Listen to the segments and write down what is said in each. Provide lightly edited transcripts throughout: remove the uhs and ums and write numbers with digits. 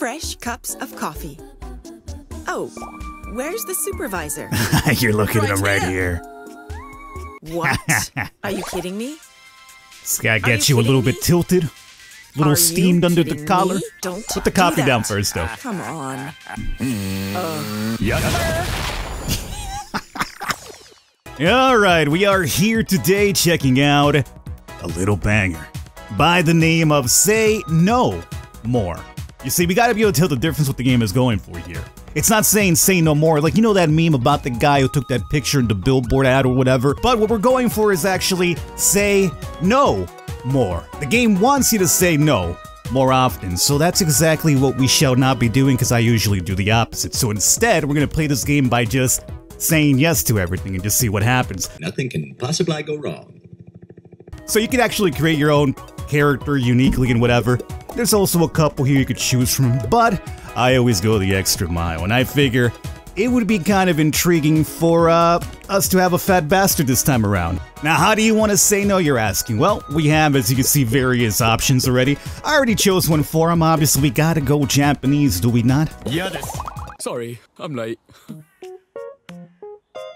fresh cups of coffee. Oh, where's the supervisor? You're looking at him right here. What? Are you kidding me? This guy gets you a little bit tilted, a little steamed under the collar. Don't put the coffee down first, though. Come on. All right, we are here today checking out a little banger by the name of Say No More. You see, we gotta be able to tell the difference what the game is going for here. It's not saying say no more, like you know that meme about the guy who took that picture in the billboard ad or whatever, but what we're going for is actually say no more. The game wants you to say no more often, so that's exactly what we shall not be doing because I usually do the opposite. So instead, we're gonna play this game by just saying yes to everything and just see what happens. Nothing can possibly go wrong. So you can actually create your own character uniquely and whatever. There's also a couple here you could choose from, but I always go the extra mile, and I figure it would be kind of intriguing for us to have a fat bastard this time around. Now, how do you want to say no, you're asking? Well, we have, as you can see, various options already. I already chose one for him. Obviously, we gotta go Japanese, do we not? Yes. Sorry, I'm late.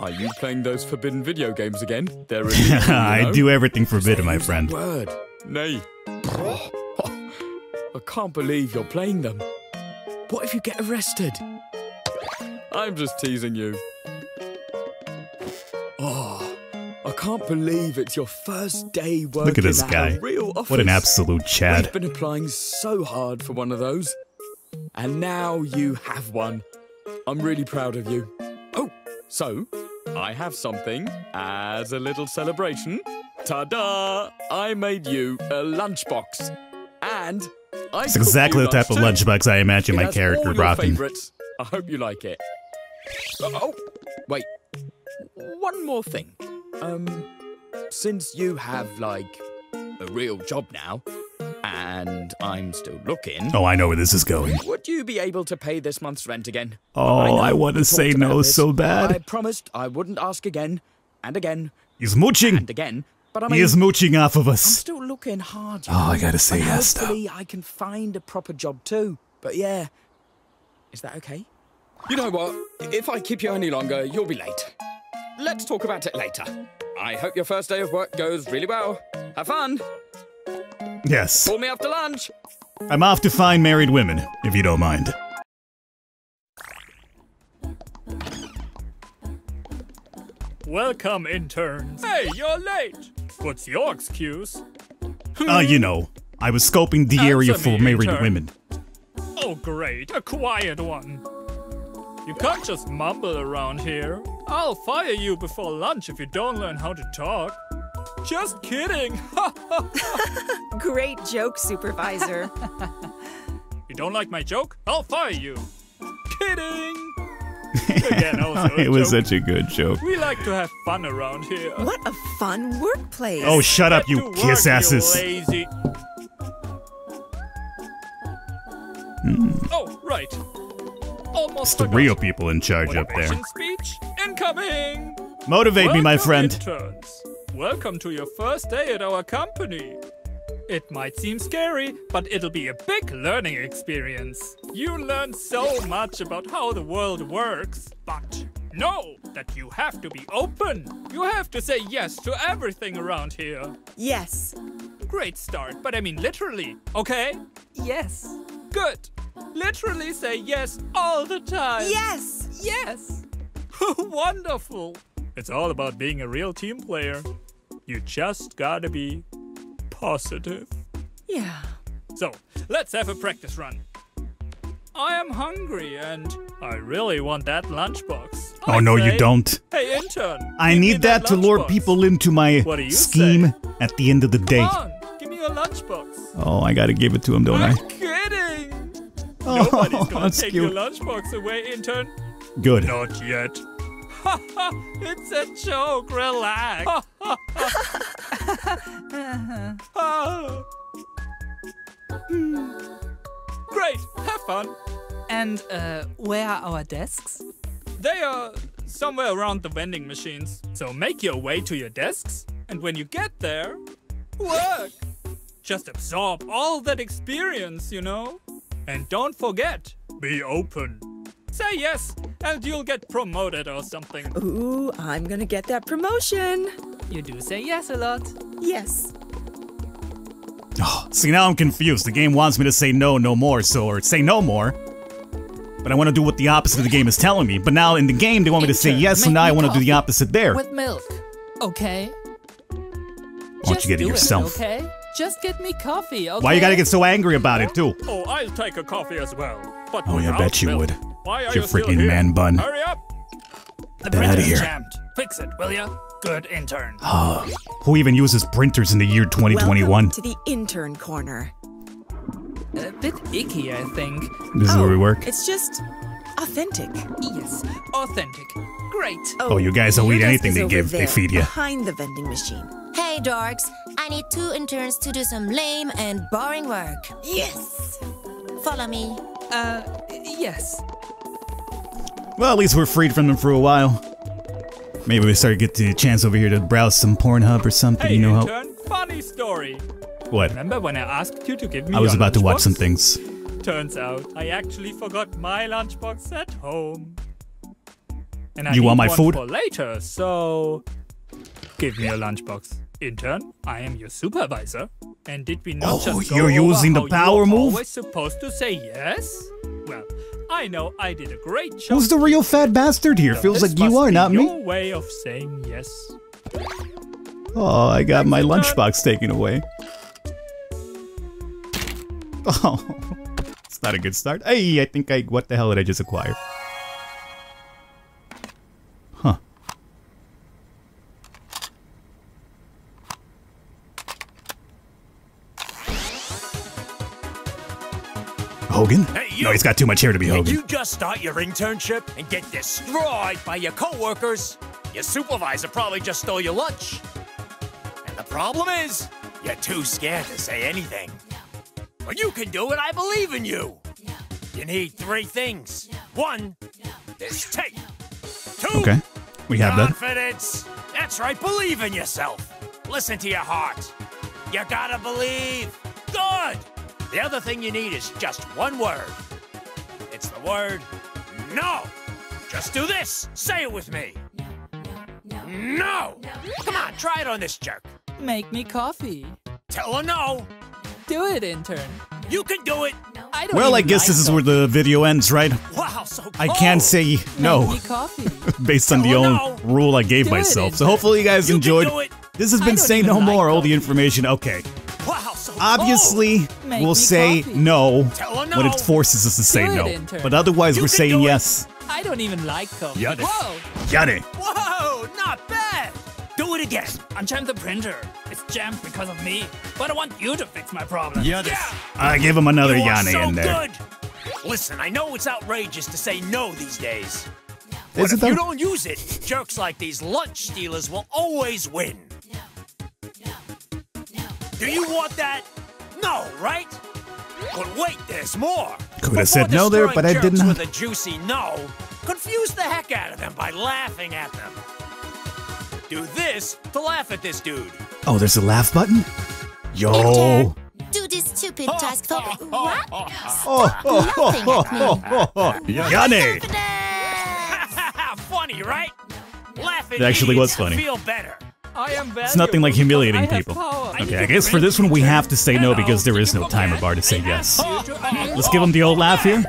Are you playing those forbidden video games again? They're really cool, you know? I do everything forbidden, my friend. Word. Nay. I can't believe you're playing them. What if you get arrested? I'm just teasing you. Oh, I can't believe it's your first day working. Look at this guy. What an absolute Chad. We've been applying so hard for one of those. And now you have one. I'm really proud of you. Oh, so I have something as a little celebration. Ta-da! I made you a lunchbox. And it's exactly the type of lunchbox I imagine my character rocking. I hope you like it. Oh, wait. One more thing. Since you have, like, a real job now, and I'm still looking... Oh, I know where this is going. Would you be able to pay this month's rent again? Oh, I want to say no so bad. I promised I wouldn't ask again, and again... He's mooching! And again... But I mean, he is mooching off of us. I'm still looking hard. Oh, I gotta say yes, though. Hopefully I can find a proper job too. But yeah, is that okay? You know what? If I keep you any longer, you'll be late. Let's talk about it later. I hope your first day of work goes really well. Have fun. Yes. Call me after lunch. I'm off to find married women, if you don't mind. Welcome, interns. Hey, you're late. What's your excuse? You know, I was scoping the area for married women. Oh, great. A quiet one. You can't just mumble around here. I'll fire you before lunch if you don't learn how to talk. Just kidding. Great joke, supervisor. You don't like my joke? I'll fire you. Kidding. Again, it was such a good joke. We like to have fun around here. What a fun workplace. Oh, shut up, you kiss asses. Lazy. Oh, right. Almost. It's the real people in charge up there. Speech incoming. Motivate me, my friend. Interns. Welcome to your first day at our company. It might seem scary, but it'll be a big learning experience. You learn so much about how the world works, but know that you have to be open. You have to say yes to everything around here. Yes. Great start, but I mean literally, okay? Yes. Good. Literally say yes all the time. Yes. Yes. Wonderful. It's all about being a real team player. You just gotta be... positive. Yeah. So, let's have a practice run. I am hungry and I really want that lunchbox. Oh, no, you don't. Hey, intern. I need that to lure people into my scheme at the end of the day. Come on, give me your lunchbox. Oh, I gotta give it to him, don't I? I'm kidding. Nobody's gonna take your lunchbox away, intern. Good. Not yet. It's a joke, relax. Great, have fun. And where are our desks? They are somewhere around the vending machines. So make your way to your desks, and when you get there, work. Just absorb all that experience, you know? And don't forget, be open. Say yes, and you'll get promoted or something. Ooh, I'm gonna get that promotion. You do say yes a lot. Yes. Oh, see, now I'm confused. The game wants me to say no more, or say no more. But I want to do what the opposite of the game is telling me. But now in the game, they want me to say yes, and now I want to do the opposite there. With milk, okay? Why don't you get it yourself? Okay? Just get me coffee, okay? Why you gotta get so angry about it, too? Oh, I'll take a coffee as well. But oh, yeah, I bet you would. Your freaking man bun. Hurry up! The printer's jammed. Fix it, will ya? Good intern. Who even uses printers in the year 2021? Welcome to the intern corner. A bit icky, I think. This is where we work. It's just authentic. Yes, authentic. Great. Oh, you guys will eat anything they give. They feed you. Behind the vending machine. Hey, dorks. I need 2 interns to do some lame and boring work. Yes. Follow me. Yes. Well, at least we're freed from them for a while. Maybe we start to get the chance over here to browse some Pornhub or something. Hey, you know intern, funny story. What? Remember when I asked you to give me your lunchbox? I was about to watch some things. Turns out, I actually forgot my lunchbox at home. And I you want my food? For later, so give me your lunchbox. Intern, I am your supervisor. And did we not just go you're using the power move? Always supposed to say yes? Well, I know I did a great job. Who's the real fat bastard here? So feels like you are, not me. Your way of saying yes. Oh, I got my lunchbox taken away. Oh, it's not a good start. Hey, I think what the hell did I just acquire? Huh. Hogan? Hey, you, no, he's got too much hair to be Hogan. Did you just start your internship and get destroyed by your co-workers? Your supervisor probably just stole your lunch. And the problem is, you're too scared to say anything. No. But you can do it, I believe in you. No. You need 3 things. No. 1, no. This tape. No. 2, okay. We have confidence. That. That's right, believe in yourself. Listen to your heart. You gotta believe. Good. The other thing you need is just 1 word. It's the word no. Just do this. Say it with me. No. No. No. No. Come on, try it on this jerk. Make me coffee. Tell her no. Do it, intern. You can do it. No. I don't well, I guess this is where the video ends, right? Wow, so cold. I can't say no. Make me coffee. Based on the own rule I gave myself. So hopefully you guys enjoyed. This has been Say No More. All the information. Okay. Wow, so obviously, we'll say no when it forces us to say no. Intern. But otherwise, we're saying yes. I don't even like coffee. Got it. Got it. Whoa, not bad. Do it again. Unjam the printer. It's jammed because of me. But I want you to fix my problem. Yeah. I give him another Yanni in there. Good. Listen, I know it's outrageous to say no these days. But if you don't use it, jerks like these lunch stealers will always win. Do you want that? No, right? But wait, there's more. Could have said no there, but I didn't. With a juicy no, confuse the heck out of them by laughing at them. Do this to laugh at this dude. Oh, there's a laugh button? Yo. Intern, do this stupid task for what? Yanni. Funny, right? Laugh at it actually was funny. Feel better. It's nothing like humiliating people. Okay, I guess for this one we have to say no because there is no timer bar to say yes. Let's give him the old laugh here.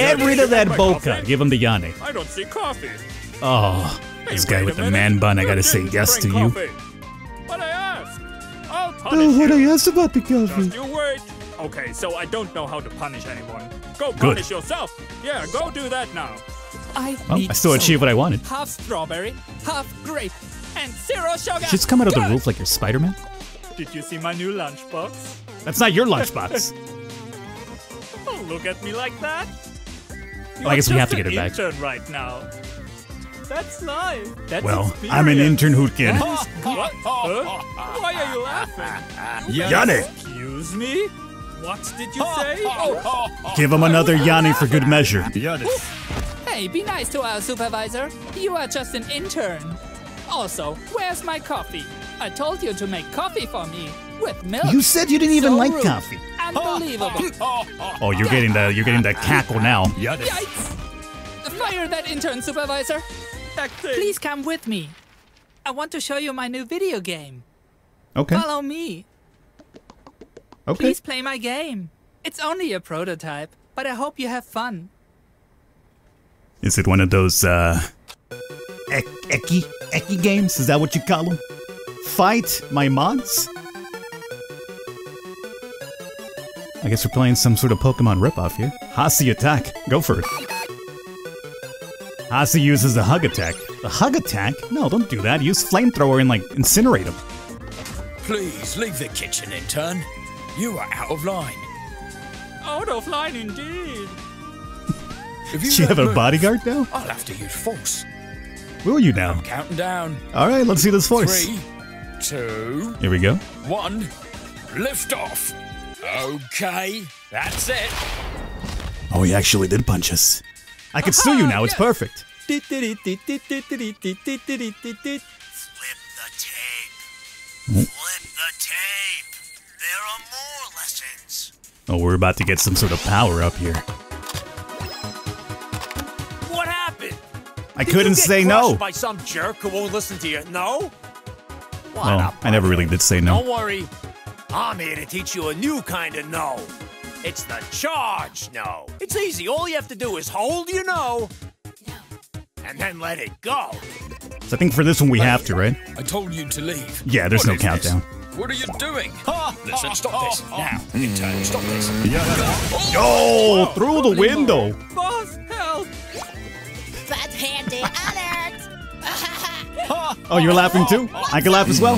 Get rid of that bokeh. Give him the Yanni. I don't see coffee. Oh, this guy with the man bun, I gotta say yes to you. What I asked? I'll punish you. What I asked about the coffee. Just you wait. Okay, so I don't know how to punish anyone. Go punish yourself. Yeah, go do that now. I still achieved what I wanted. Half strawberry, half grape, and 0 sugar. She's come out of the roof like you're Spider-Man. Did you see my new lunchbox? That's not your lunchbox. Don't look at me like that. Well, I guess we have to get her back. Right now. That's life. That's experience. I'm an intern hootkin. What? Why are you laughing? Yanni. Excuse me? What did you say? Give him another Yanni for good measure. Yanni. Hey, be nice to our supervisor. You are just an intern. Also, where's my coffee? I told you to make coffee for me with milk. You said you didn't even like coffee. Unbelievable. Oh, you're getting the cackle now. Yikes! Fire that intern, supervisor. Please come with me. I want to show you my new video game. Okay. Follow me. Okay. Please play my game. It's only a prototype, but I hope you have fun. Is it one of those Eki games? Is that what you call them? Fight my mods? I guess we're playing some sort of Pokemon ripoff here. Hasi attack. Go for it. Hasi uses a hug attack. A hug attack? No, don't do that. Use flamethrower and, like, incinerate him. Please leave the kitchen, intern. You are out of line. Out of line, indeed. Do you have a bodyguard now? I'll have to use force. Will you now? I'm counting down. All right, let's see this force. 3, 2. Here we go. 1. Lift off. Okay, that's it. Oh, he actually did punch us. I can sue you now. It's perfect. Slip the tape. Flip the tape. There are more lessons. Oh, we're about to get some sort of power up here. What happened? I couldn't say no. By some jerk who won't listen to you. No. Well, I never really did say no. Don't worry. I'm here to teach you a new kind of no. It's the charge no. It's easy. All you have to do is hold your no. And then let it go. So I think for this one we have to, right? I told you to leave. Yeah, there's no countdown. What are you doing? Listen, stop this. Now, intern, stop this. Oh, through the window. Boss, help. That's handy alert. Oh, you're laughing too? I can laugh as well.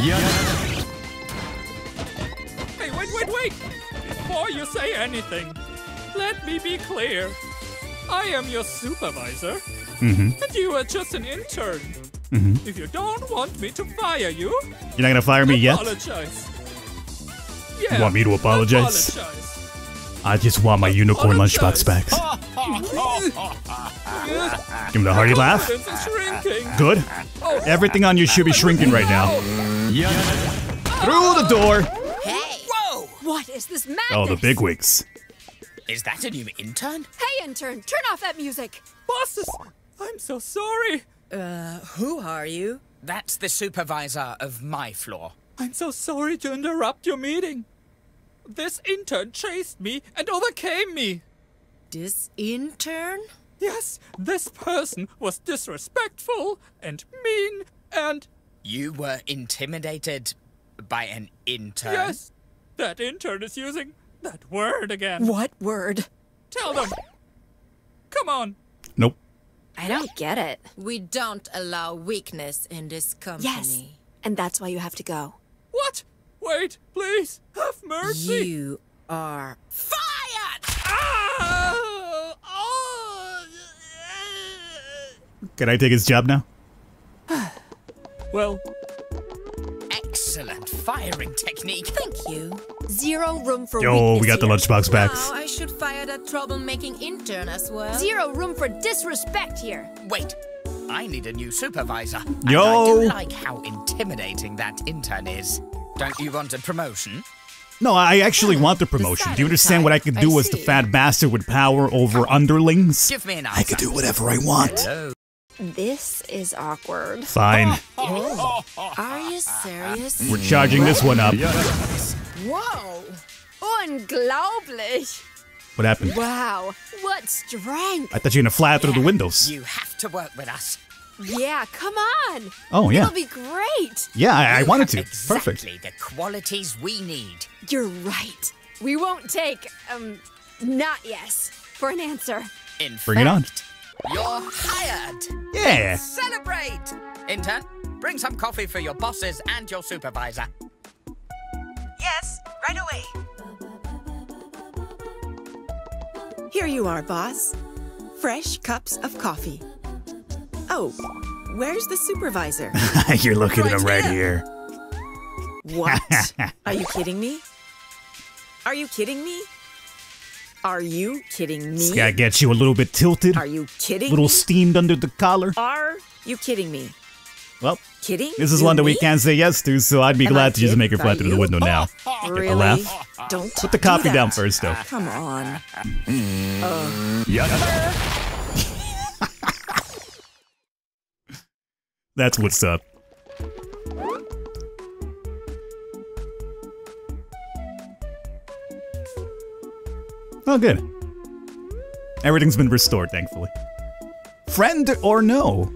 Hey, wait. Before you say anything, let me be clear. I am your supervisor, and you are just an intern. If you don't want me to fire you, you're not gonna fire me yet. Apologize. Yeah, you want me to apologize? I just want my unicorn lunchbox back. Give me the hearty laugh. Good. Everything on you should be shrinking right now. Through the door. Hey. Whoa! What is this madness? Oh, the bigwigs. Is that a new intern? Hey, intern, turn off that music. Bosses, I'm so sorry. Who are you? That's the supervisor of my floor. I'm so sorry to interrupt your meeting. This intern chased me and overcame me. This intern? Yes, this person was disrespectful and mean and... You were intimidated by an intern? Yes, that intern is using... that word again. What word? Tell them. Come on. Nope. I don't get it. We don't allow weakness in this company. Yes, and that's why you have to go. What? Wait, please. Have mercy. You are fired! Can I take his job now? Well... Excellent firing technique. Thank you. Zero room for weakness. Yo, we got the lunchbox back. Now I should fire that troublemaking intern as well. Zero room for disrespect here. Wait, I need a new supervisor. Yo. And I do like how intimidating that intern is. Don't you want a promotion? No, I actually want the promotion. Do you understand what I could do as the fat bastard with power over underlings? Give me an answer. I could do whatever I want. Hello. This is awkward. Fine. Are you serious? We're charging this one up. Whoa! Unglaublich! What happened? Wow, what strength! I thought you were gonna fly out through the windows. You have to work with us. Yeah, come on! Oh, yeah. It'll be great! Yeah, I wanted to. Perfect. Exactly the qualities we need. You're right. We won't take, not yes, for an answer. In fact, bring it on. You're hired! Yeah! Celebrate! Intern, bring some coffee for your bosses and your supervisor. Yes, right away. Here you are, boss. Fresh cups of coffee. Oh, where's the supervisor? You're looking at him right here. What? Are you kidding me? Are you kidding me? Are you kidding me? This guy gets you a little bit tilted. Are you kidding me? A little steamed under the collar. Are you kidding me? Well, kidding? This is one that we can't say yes to, so I'd be glad to just make her fly through the window now. Really? Get the laugh. Don't put the coffee down first, though. Come on. That's what's up. Oh, good. Everything's been restored, thankfully. Friend or no?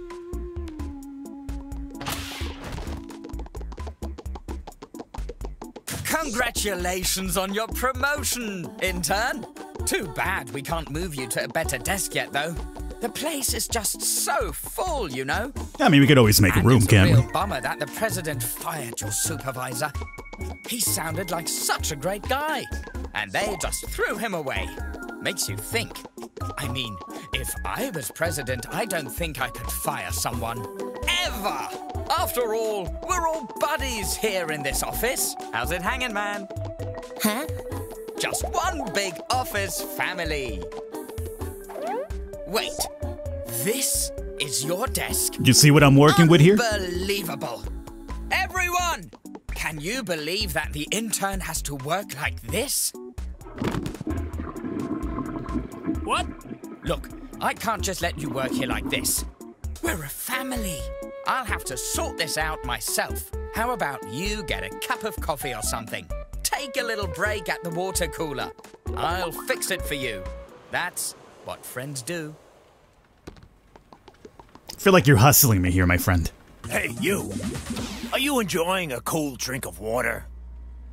Congratulations on your promotion, intern. Too bad we can't move you to a better desk yet, though. The place is just so full, you know. I mean, we could always make a room, can't we? It's a real bummer that the president fired your supervisor. He sounded like such a great guy, and they just threw him away. Makes you think. I mean, if I was president, I don't think I could fire someone. Ever! After all, we're all buddies here in this office. How's it hanging, man? Huh? Just one big office family. Wait, this is your desk. You see what I'm working with here? Unbelievable. Everyone, can you believe that the intern has to work like this? What? Look, I can't just let you work here like this. We're a family. I'll have to sort this out myself. How about you get a cup of coffee or something? Take a little break at the water cooler. I'll fix it for you. That's what friends do. I feel like you're hustling me here, my friend. Hey, you. Are you enjoying a cool drink of water?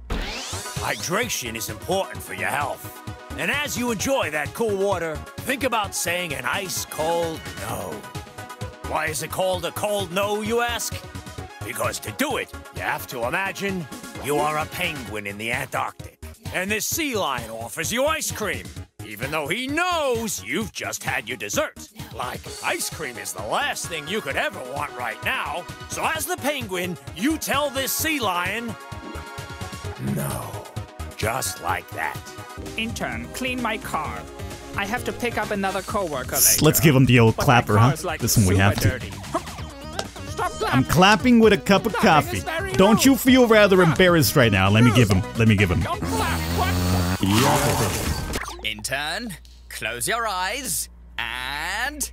Hydration is important for your health. And as you enjoy that cool water, think about saying an ice-cold no. Why is it called a cold no, you ask? Because to do it, you have to imagine you are a penguin in the Antarctic. And this sea lion offers you ice cream. Even though he knows you've just had your dessert. Like, ice cream is the last thing you could ever want right now. So as the penguin, you tell this sea lion, no, just like that. Intern, clean my car. I have to pick up another coworker later. Let's give him the old clapper, huh? Like this one we have dirty. Stop clapping. I'm clapping with a cup of coffee. Don't you feel rather embarrassed right now? Let me give him. Don't clap. What? Yeah. Intern, close your eyes, and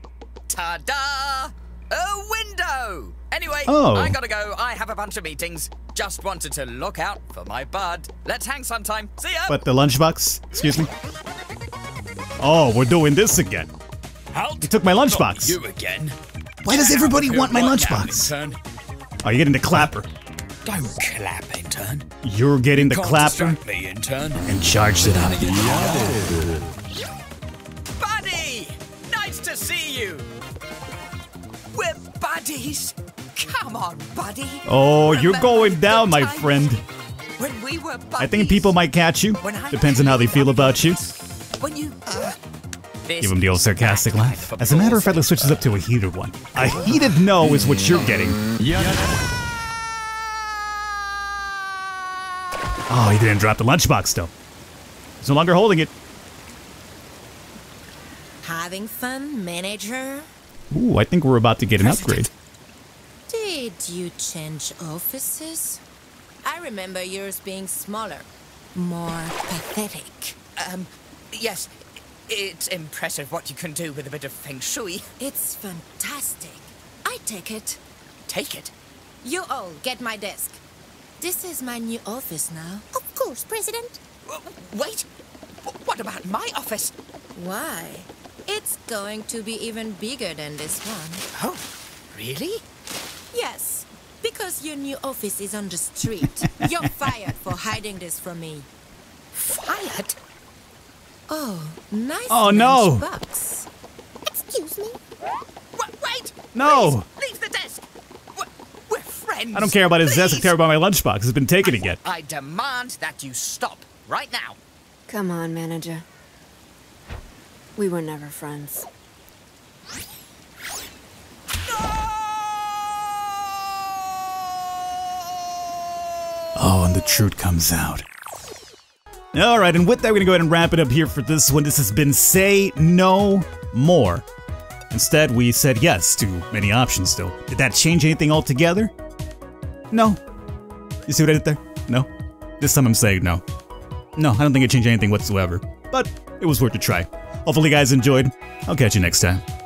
ta-da! A window! Anyway, I gotta go. I have a bunch of meetings. Just wanted to look out for my bud. Let's hang sometime. See ya! But the lunchbox? Excuse me? Oh, we're doing this again. How? You took my lunchbox. You again? Why does everybody want my lunchbox? Oh, you're getting the clapper. Don't clap, intern. You're getting the clapper and charged it up. Buddy! Nice to see you! We're buddies! Come on, buddy! Oh, you're going down, my friend. When we were buddies, I think people might catch you. Depends on how they feel about you. When you give him the old sarcastic laugh. As a matter of fact, let's switch this up to a heated one. A heated no is what you're getting. Yeah. Oh, he didn't drop the lunchbox, though. He's no longer holding it. Having fun, manager? Ooh, I think we're about to get an upgrade. Did you change offices? I remember yours being smaller, more pathetic. Yes, it's impressive what you can do with a bit of feng shui. It's fantastic. I take it. Take it? You all get my desk. This is my new office now. Of course, President. Wait, what about my office? Why? It's going to be even bigger than this one. Oh, really? Yes, because your new office is on the street. You're fired for hiding this from me. Fired? Oh, nice. Oh, no. Bucks. Excuse me? Wait! No! Please, leave the desk! I don't care about his desk. I care about my lunchbox. It's been taken again. I demand that you stop right now. Come on, manager. We were never friends. No! Oh, and the truth comes out. All right, and with that, we're going to go ahead and wrap it up here for this one. This has been Say No More. Instead, we said yes to many options still. Did that change anything altogether? No. You see what I did there? No. This time I'm saying no. No, I don't think it changed anything whatsoever. But it was worth a try. Hopefully you guys enjoyed. I'll catch you next time.